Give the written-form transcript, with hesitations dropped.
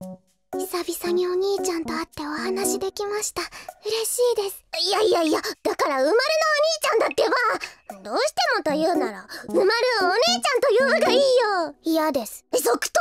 久々にお兄ちゃんと会ってお話できました。嬉しいです。いやいやいや、だから生まれのお兄ちゃんだってば。どうしてもと言うなら生まれお姉ちゃんと呼ぶがいいよ。嫌です。即答。